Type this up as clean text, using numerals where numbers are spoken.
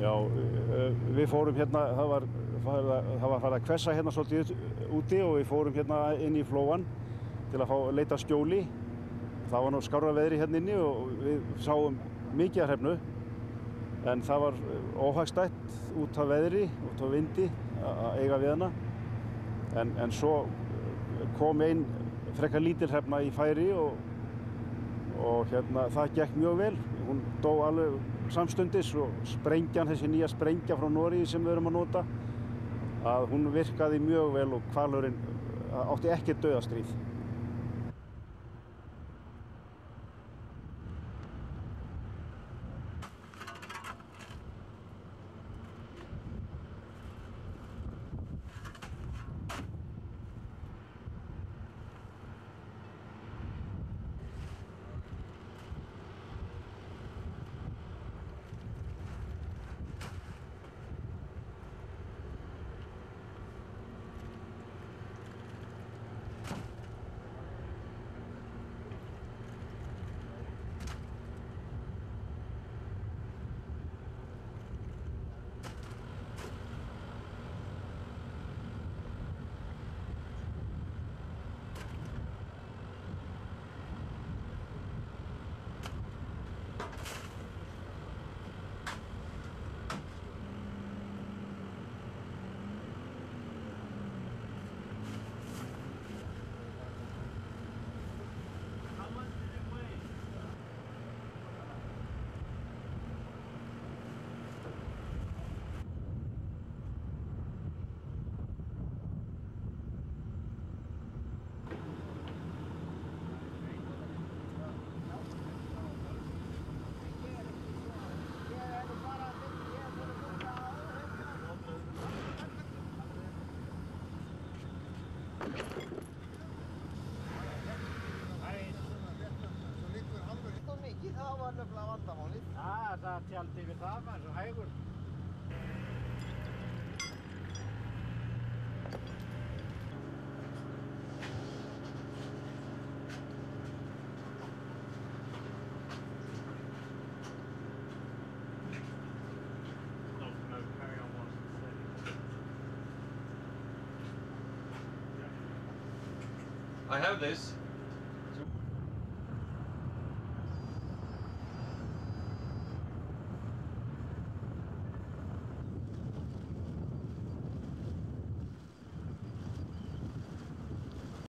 Já, við fórum hérna, það var farið að hvessa hérna svolítið úti og við fórum hérna inn í flóann til að leita skjóli. Það var nú skárra veðri hérna inni og við sáum mikið af hrefnu, en það var óhagstætt út af veðri, út af vindi að eiga við hana. En svo kom ein frekar lítil hrefna í færi og hérna það gekk mjög vel. Hún dó alveg samstundis og sprengjan, þessi nýja sprengja frá Noregi sem við erum að nota, að hún virkaði mjög vel og hvalurinn átti ekki dauðastríð. Það tjaldi við það, maður svo hægur. I have this.